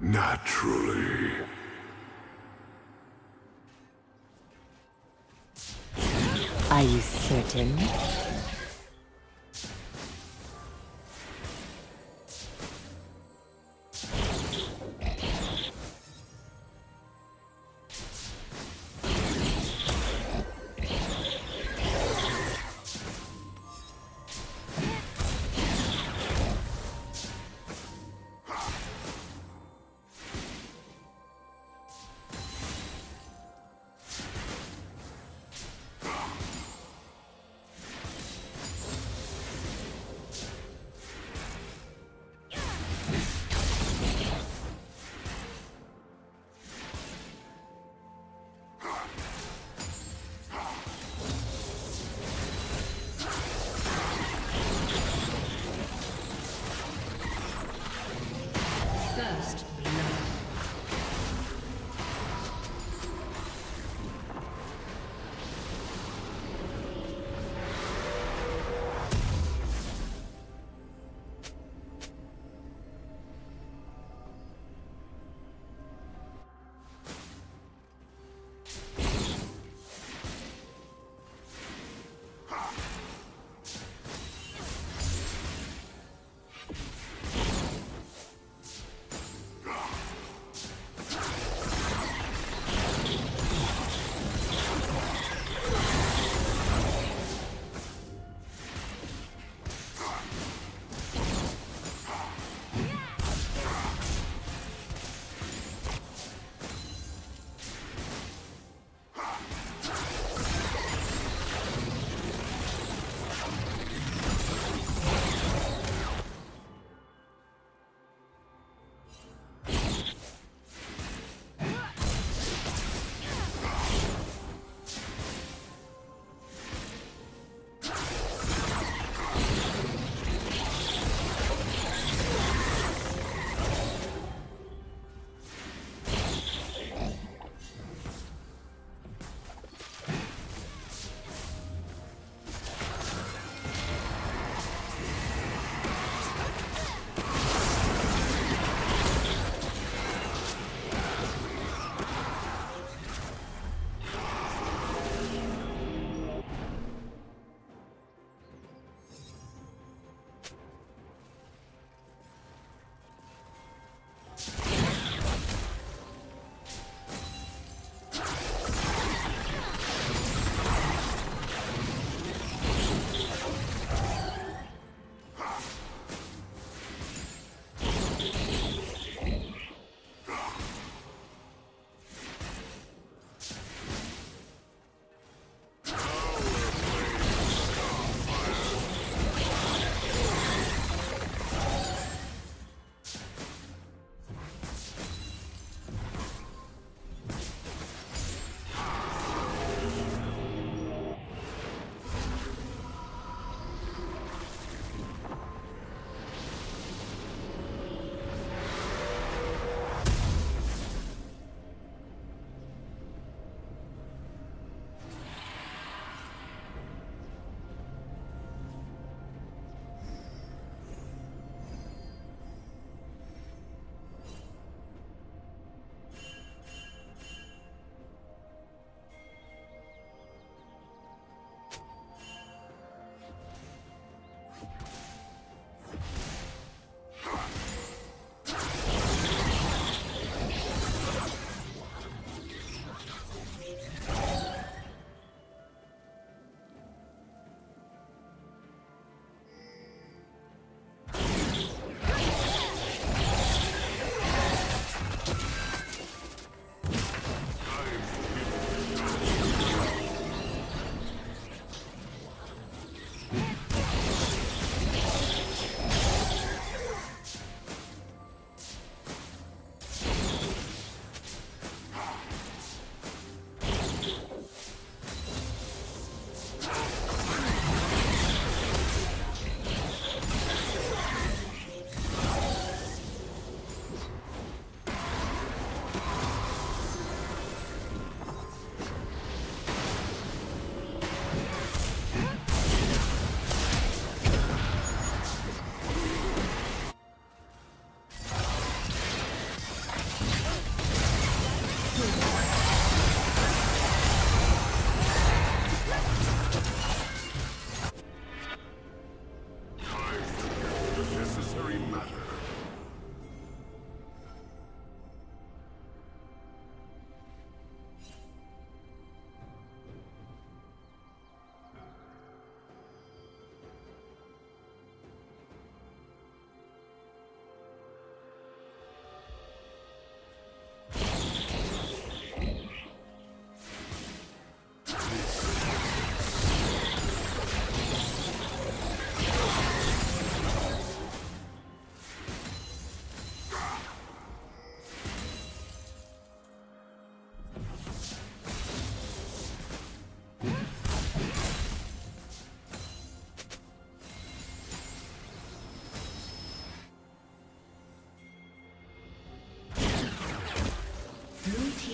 Naturally. Are you certain?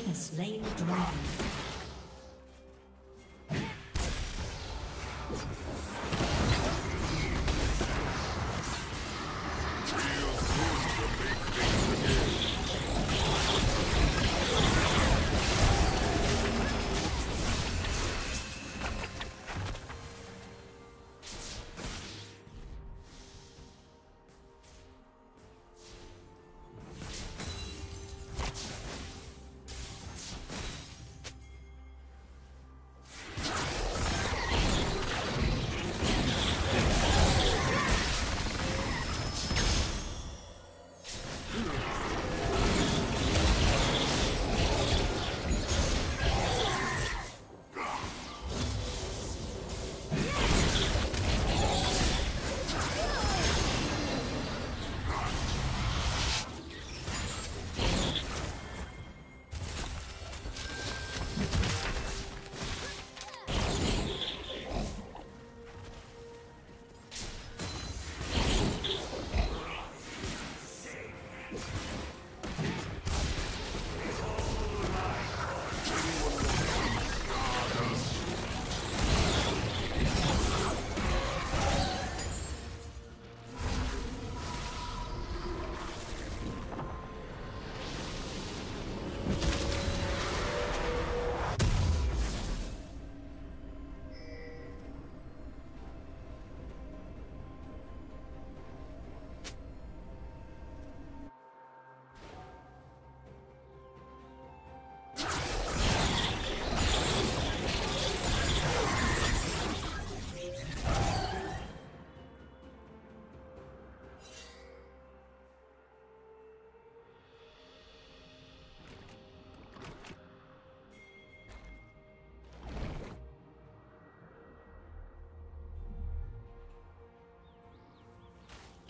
has slain the dragon.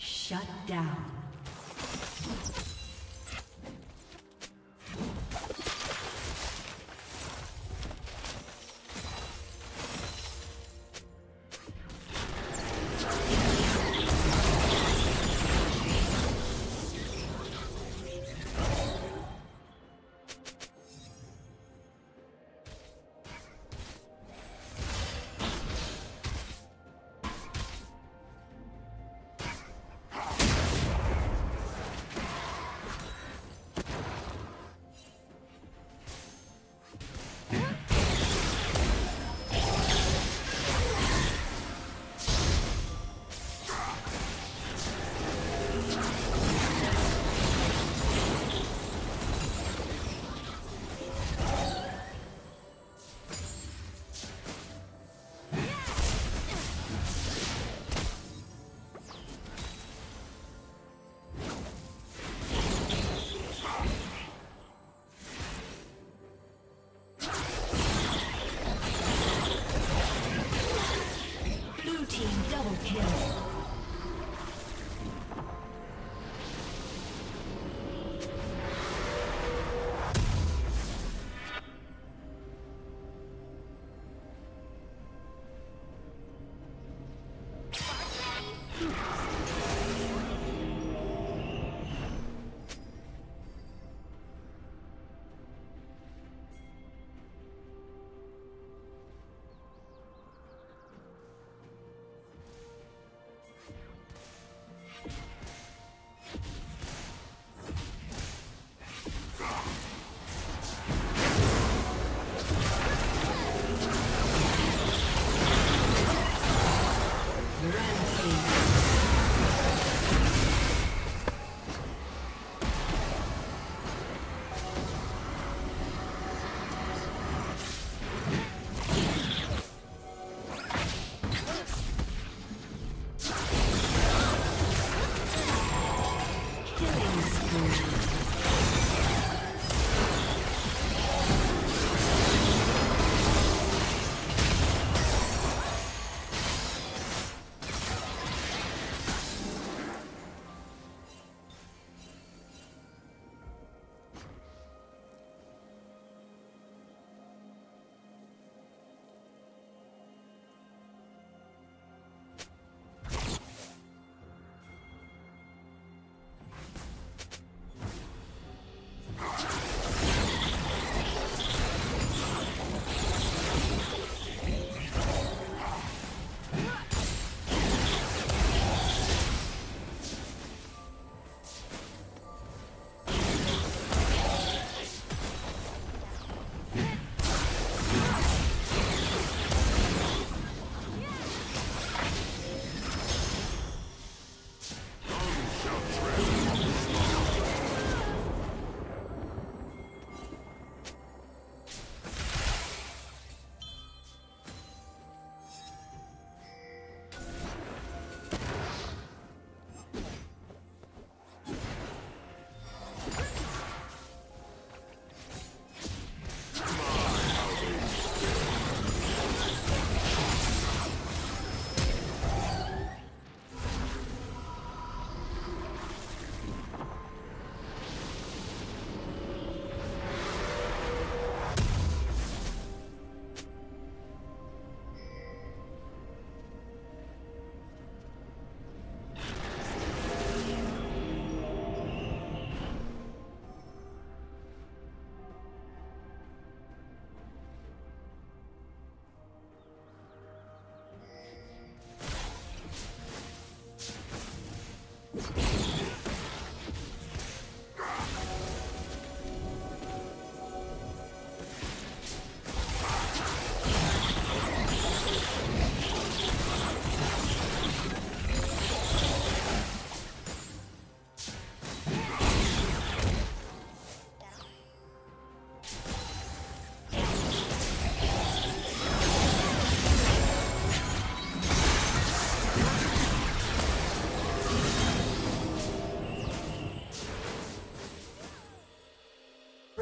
Shut down.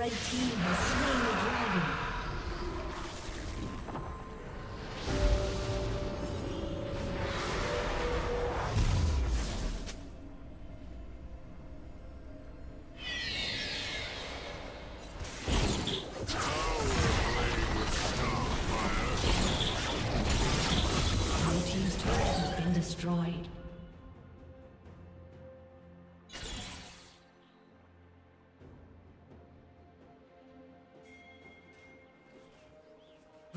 Red team has slain the dragon.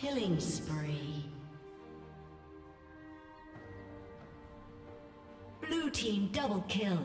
Killing spree. Blue team double kill.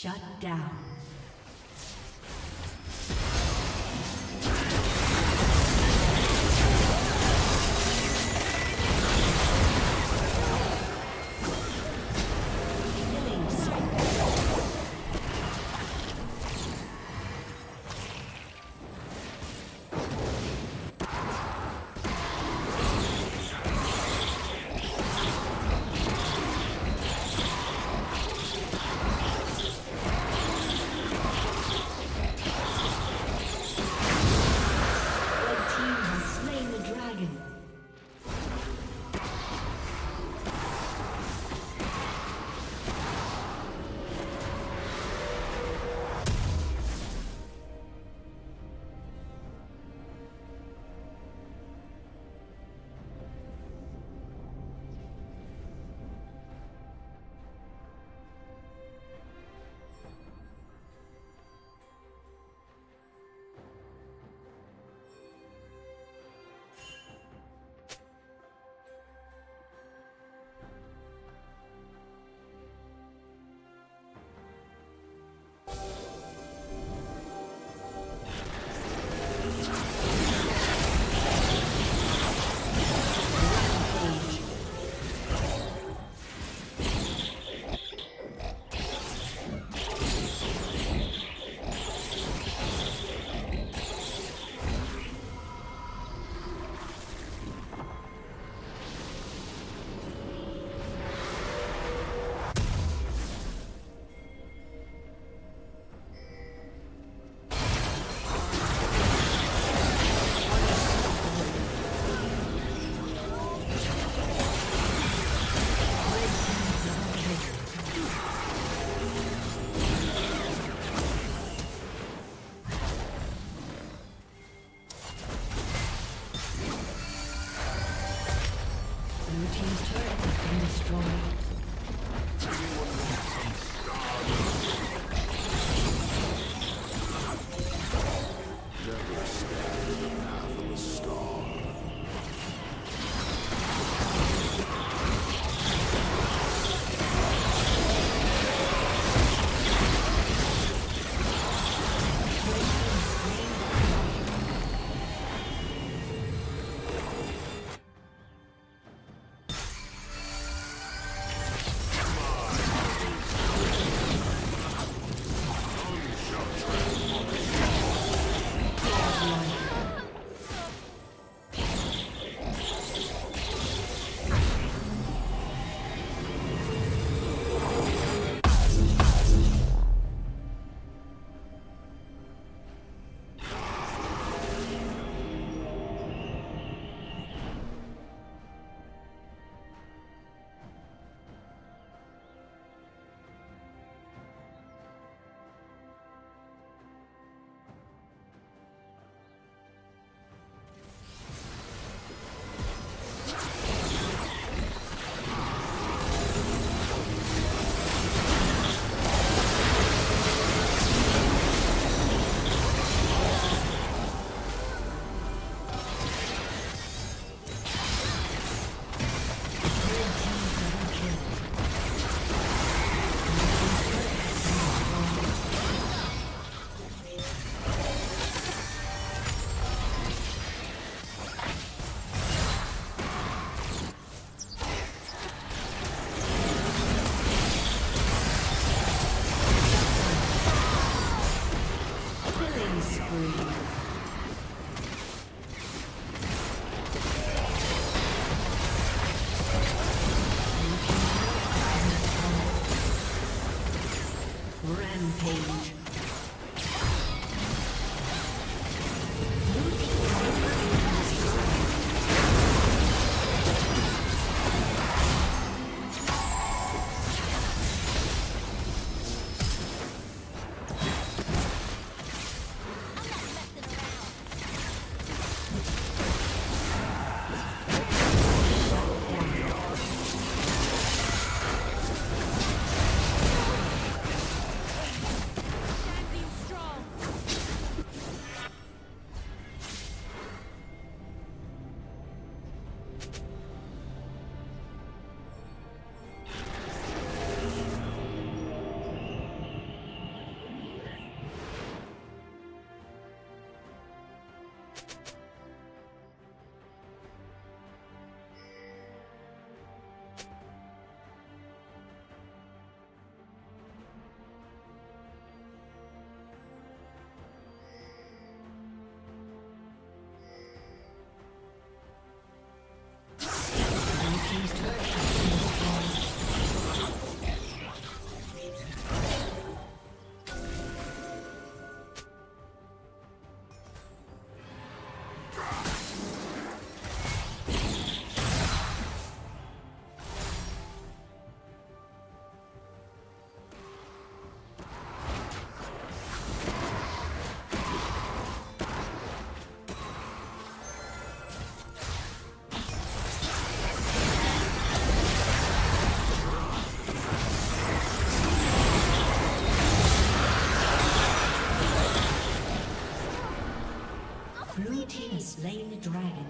Shut down. Blue team has slain the dragon.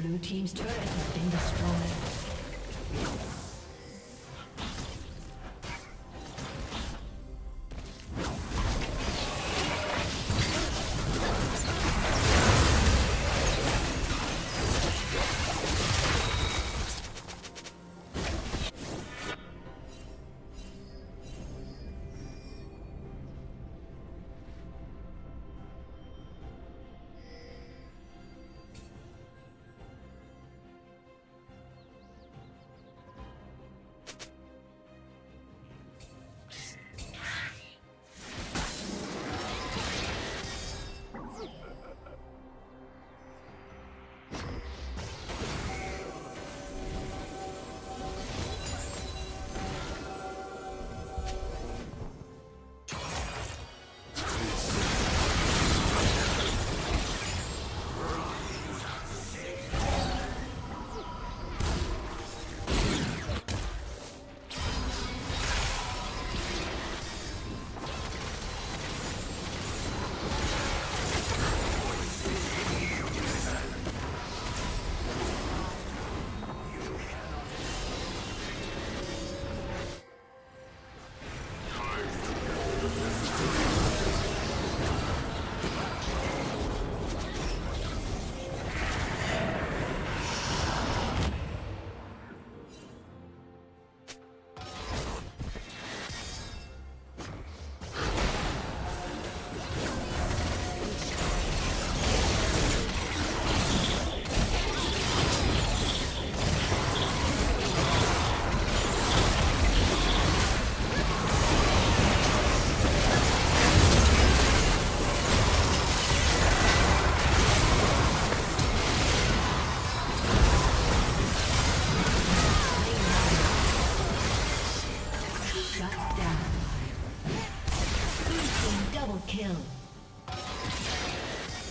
Blue team's turret has been destroyed.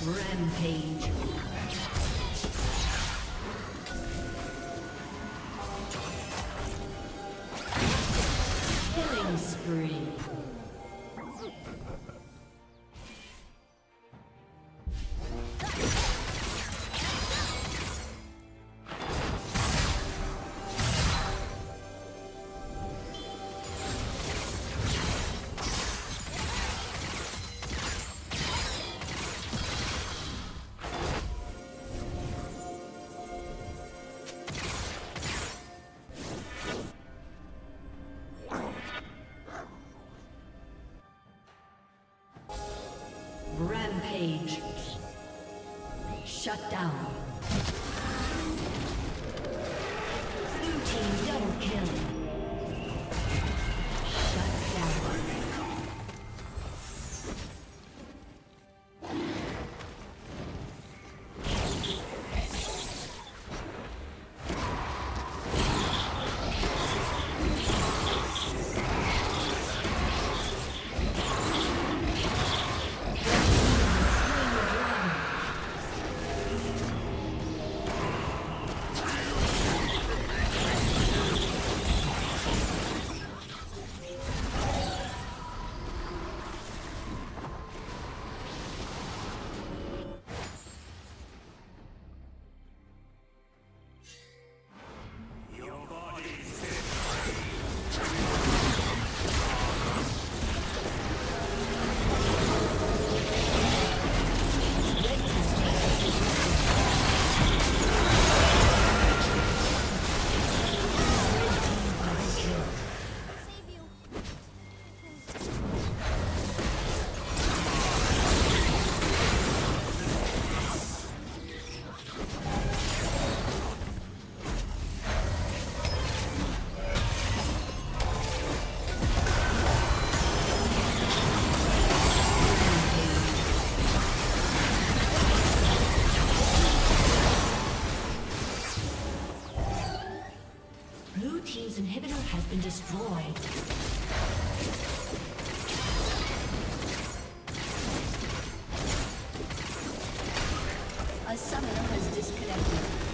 Rampage. killing spree. Rampage. Shut down. Blue team double kill. Shut down. Destroyed. A summoner has disconnected.